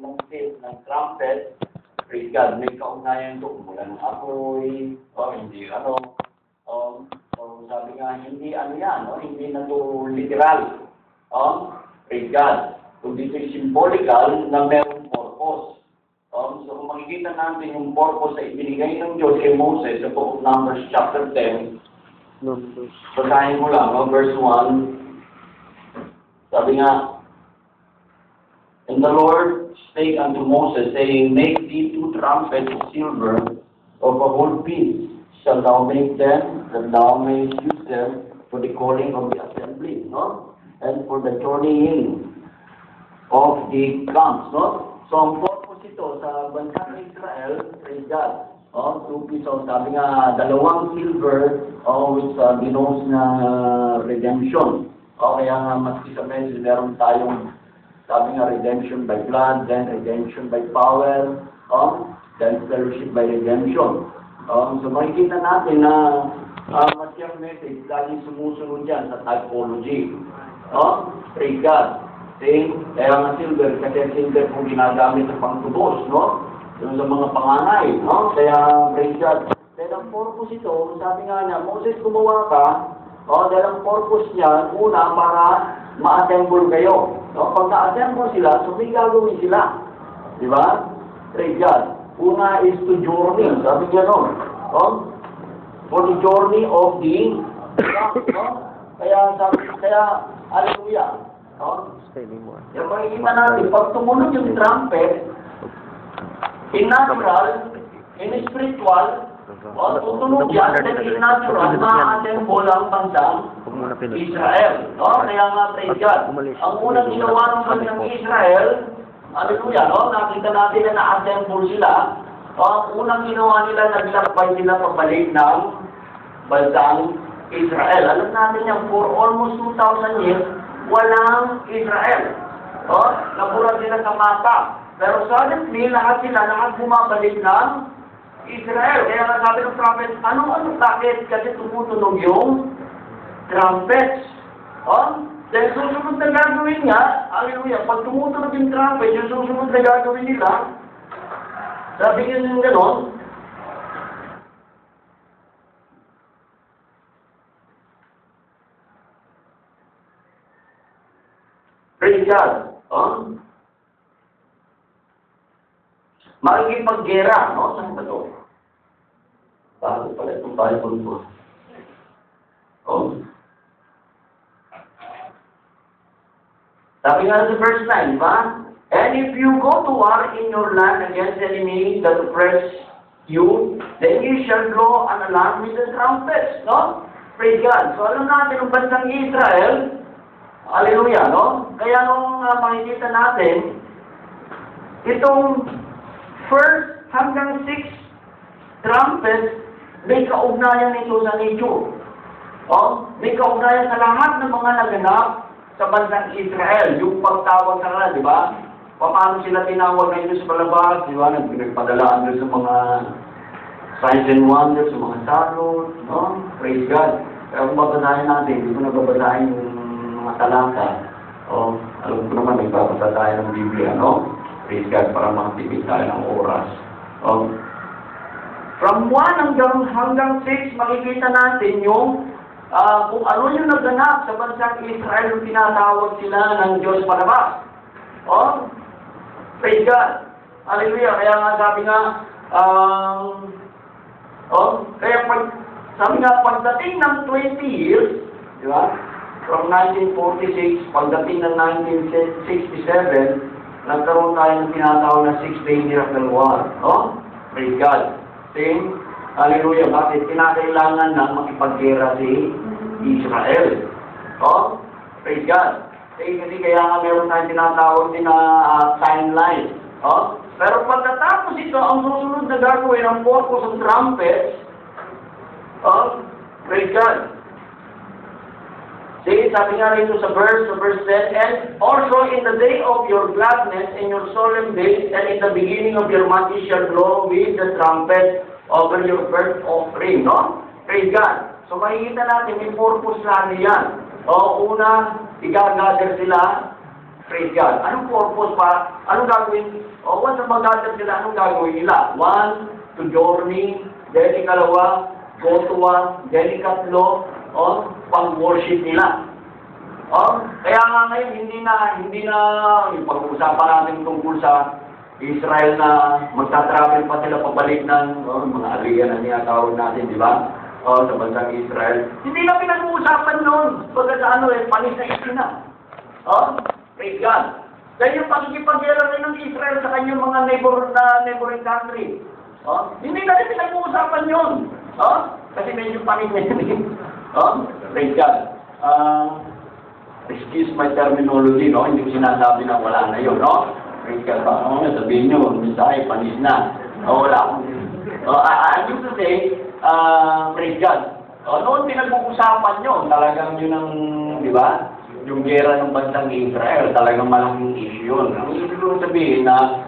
lungkit ng trumpet, praise God, may kaugnayan ito, mula ng apoy, hindi ano, sabi nga, hindi ano yan, hindi na ito literal, praise God, kundi ito'y symbolical na mayroong purpose. So kung makikita natin yung purpose na ibinigay ng Diyos kay Moses sa book of Numbers chapter 10, basahin ko lang, verse 1, sabi nga, and the Lord spake unto Moses, saying, make thee two trumpets of silver of a whole piece, shall thou make them, that thou mayest use them for the calling of the assembly, no? And for the turning in of the camps, no? So ang purpose ito sa bansa ng Israel, praise God, two pieces of, sabi nga, dalawang silver, which denotes na redemption. Kaya nga, maski sa message, meron tayong sabi nga, redemption by blood, then redemption by power, then fellowship by redemption. So makikita natin na maski ang message, lagi sumusunod yan sa typology. Praise God. Kaya nga silver, kasi silver kung ginagamit sa pangtubos, no? Yung sa mga panganay, no? Kaya, praise God. Dahil ang purpose ito, sabi nga niya, Moses, gumawa ka, dahil ang purpose niya, una, para ma-assemble kayo. Pag na-assemble sila, so may gagawin sila. Diba? Praise God. Una is to journey. Sabi niya nun. For the journey of the kaya, sabi, kaya, hallelujah. Yung makikita natin, pag tumunog yung trumpet, in natural, in spiritual, tutunog yan, then in natural, ma-assemble ang bansang Israel. Kaya nga, praise God. Ang unang ginawa ng bansang Israel, hallelujah, nakita natin na na-assemble sila. Ang unang ginawa nila, naglakbay sila pabalik ng bansang Israel. Alam natin yan, for almost 2,000 years, walang Israel. Nabura sila sa mata. Pero suddenly, lahat sila bumabalik ng Israel. Kaya nga sabi ng trumpet, ano-ano bakit? Kasi tumutunog yung trumpets. Dahil susunod na gagawin nga, hallelujah, pag tumutunog yung trumpet, yung susunod na gagawin nila, sabi nyo yung gano'n, praise God. Makikipag-gera, no? Saan ba ito? Bakit pala itong Bible ko? Sabi nga sa verse 9, ba? And if you go to war in your land against enemy that oppress you, then you shall blow an alarm with the trumpets, no? Praise God. So alam natin ang bansang Israel, hallelujah, no? Kaya nung makikita natin, itong first hanggang sixth trumpet, may kaugnayan nito sa nature. May kaugnayan sa lahat ng mga naganap sa bansang Israel. Yung pagtawag nila, di ba? Paano sila tinawag ngayon sa palabas? Di ba? Nagpadalaan doon sa mga signs and wonders, sa mga tarot, no? Praise God. Pero kung babasahin natin, hindi ko nababasahin yung mga talata. Alam ko naman, nagbabasa tayo ng Biblia, no? Praise God, para mag-tibig tayo ng oras. From 1 hanggang 6, makikita natin yung kung ano yung naganap sa bansang Israel yung tinatawag sila ng Diyos palabas. Praise God. Hallelujah. Kaya nga sabi nga, kaya sabi nga, pagdating ng 20 years, di ba? From 1946, pagdating ng 1967, nagkaroon tayo ng tinatawag na 6-day miracle war. Praise God. Same. Hallelujah. Bakit? Kinakailangan na makipaggera si Israel. Praise God. Same. Kasi kaya nga meron tayong tinatawag din na timeline. Pero pagkatapos ito, ang susunod na gagawin ang focus ng trumpets. Praise God. See, sabi nga rin sa verse 10, and also in the day of your gladness, in your solemn days, and in the beginning of your month, you shall blow with the trumpet over your burnt offering, no? Praise God. So, makikita natin, may purpose lang yan. Una, ikagather sila Praise God. Anong purpose pa? Anong gagawin? O, once na magdadag sila, anong gagawin nila? One, to journey. Then, ikalawa, go to one. Then, ikatlo, o, pang-worship nila. O, kaya nga ngayon, hindi na, yung pag-uusapan natin tungkol sa Israel na magta-travel pa sila pabalik ng, o, mga aliyan na niyatawag natin, di ba? O, sa bansang Israel. Hindi na pinag-uusapan nun. Pagkat ano, eh, panis na isina. O, praise God. Dahil yung pagkikipag-gera rin ng Israel sa kanyang mga neighboring country. Oh? Hindi na rin pinag-uusapan yun. Oh? Kasi medyo panig na yun. Oh? Praise God. Excuse my terminology, no? Hindi ko sinasabi na wala na yun, no? Praise God. Sabihin nyo, misahe, panis na. Oh, wala. Oh, I used to say, praise God. Oh, noon pinag-uusapan yun. Talagang yun ang, di ba? Yung gera ng bansang Israel, talagang malaking issue yun. Ang ibig ko sabihin na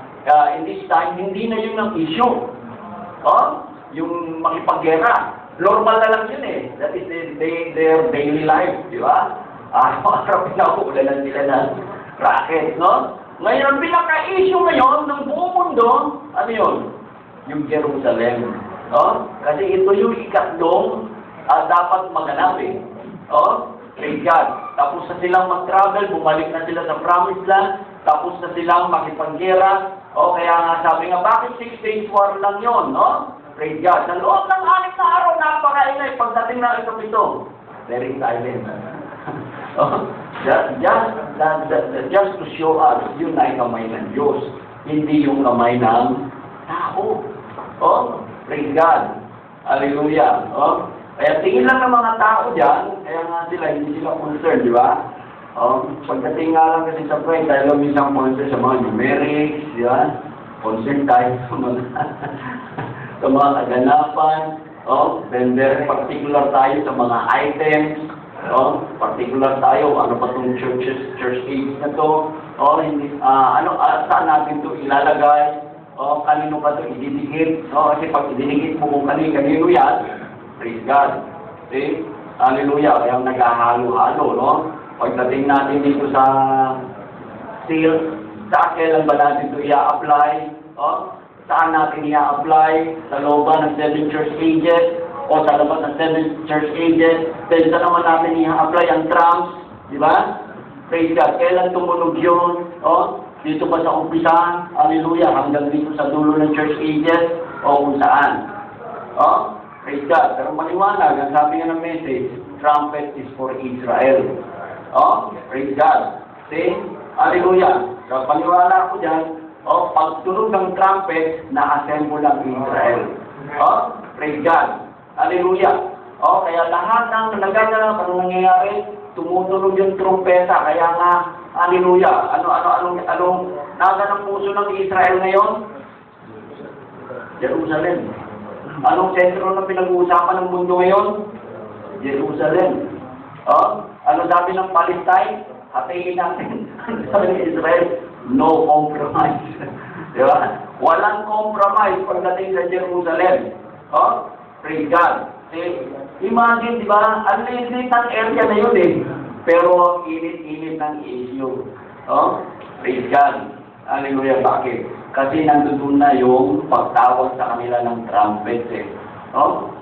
in this time, hindi na yun ang issue. Oh? Yung makipaggera. Normal na lang yun eh. That is their daily life, di ba? Araw-araw pinakulanan sila ng racket, no? Ngayon, pinaka-issue ngayon ng buong mundo, ano yun? Yung Jerusalem. Oh? Kasi ito yung ikatlong dapat maganap eh. Oh? Praise God. Tapos na silang mag-travel, bumalik na sila sa Promised Land, tapos na silang makipaggera. O, kaya nga sabi nga, bakit 6 days war lang yun, no? Praise God. Sa loob ng 6 na araw, napakaingay. Pagdating na ito, very silent. Just to show us, yun ay kamay ng Diyos, hindi yung kamay ng tao. O, praise God. Hallelujah. O, kaya tingin lang ng mga tao dyan, kaya nga sila, hindi sila concerned, di ba? Pagdating nga lang kasi sa prayer, tayo lang isang concern sa mga numerics, di ba? Concern tayo sa mga kaganapan, then there, particular tayo sa mga items, particular tayo, ano ba itong church age na ito, saan natin ito ilalagay, kanino ba ito ididikit, kasi pag ididikit mo kung kanino yan, praise God. See? Hallelujah. Kaya naghahalo-halo, no? Pagdating natin dito sa sales, sa kailan ba natin ito i-apply? Saan natin i-apply? Sa looban ng 7 church ages? O sa labas ng 7 church ages? Then saan naman natin i-apply ang trams? Di ba? Praise God. Kailan tumunog yun? Dito ba sa umpisahan? Hallelujah. Hanggang dito sa dulo ng church ages? O kung saan? Praise God. Pero maliwanag, ang sabi nga ng message, trumpet is for Israel. Praise God. See? Hallelujah. So, paniwala ko dyan, pagtunog ng trumpet, na-assemble ang Israel. Praise God. Hallelujah. Kaya lahat ng nagagalang, anong nangyayari? Tumutunog yung trumpeta. Kaya nga, hallelujah. Anong nasa ng puso ng Israel ngayon? Jerusalem. Anong sentro na pinag-uusapan ng mundo ngayon? Jerusalem. Ano sabi ng Palestine? Hatayin natin. Sabi ng Israel, no compromise. Di ba? Walang compromise pagdating sa Jerusalem. Praise God. Imagine, di ba? Ang init ng area na yun eh. Pero init-init ng issue. Praise God. Hallelujah. Bakit? Kasi nandun na yung pagtawag sa kanila ng trumpet eh.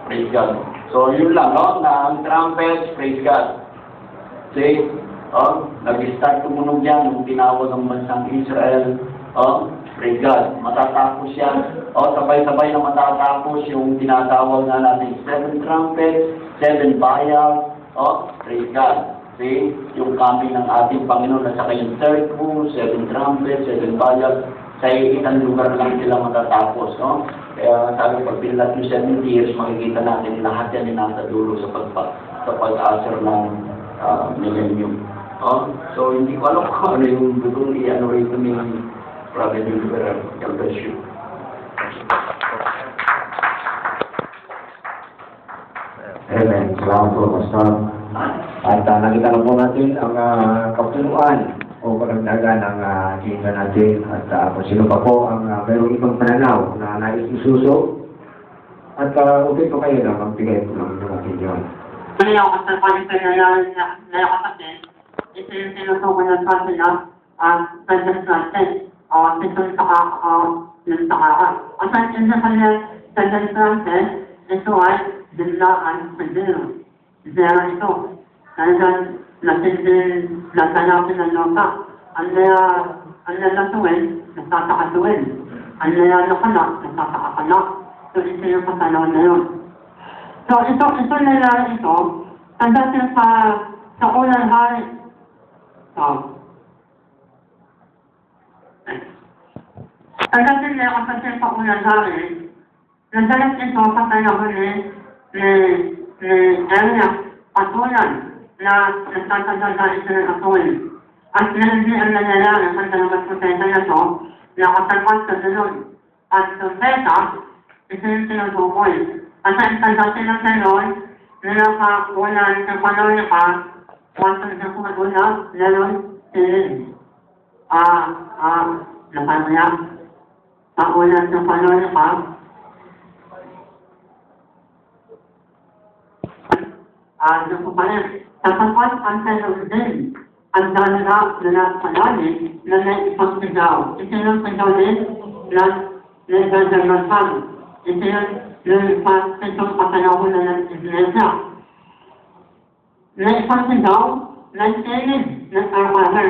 Praise God. So, yun lang, na ang trumpet, praise God. See? Nag-start tumunog yan nung tinawag ng bansang Israel. Praise God. Matatapos yan. Sabay-sabay na matatapos yung tinatawag na natin 7 trumpets, 7 bayal. Praise God. See? Yung kami ng ating Panginoon na sa kanyang third crew, 7 trumpets, 7 bayal. Sa iisang lugar lang sila matatapos, no? Kaya sabi, pag pinlat yung 70 years, makikita natin lahat yan na nasa dulo sa pag-asar ng millennium. So, hindi ko alam kung ano yung butong i-annoy ito ni Brother Deliverer. God bless you. Amen. Salamat po, Pastor. At nakita na po natin ang kapuluan o karagdagan ng agenda natin at kung sino pa po ang mayroong ibang pananaw na nais isuso at okay po kayo na magbigay po ng mga opinyon. Ngayon kasi ito yung sinusuko ng pasila natin o nito sa ng takaran. At natin na kanya sa natin ito ay nilaan sa zero. Zero ito. Kaya natin din natanapin ang loka. Ang lalatuin, natatakaduin. Ang lalakanak, natatakanak. So ito yung katanaw na yun. So ito nilaan ito. Tandatin sa unang hari. So, pagdating niya ang pansel pa unang hari, nagdalat ito patanahon ni Elias patulan na nagtatagala ito ng atol. At nalagin ang nangyayari sa dalawang profeta na ito na katalpat sa dalon. At profeta, ito yung sinutukoy. At ang tandatin ng dalon, nalakakulan sa panonika, kwasang sa pagulap, dalon, silin. Nakanya, pakulat ng panonika. Naku pala, tapapat ang tanong din ang dalaga na panalig na naipang sigaw. Ito yung sigaw din na nagdadalasan. Ito yung naipang patanawin na ng iglesia. Naipang sigaw, nagsilid ng araw-araw.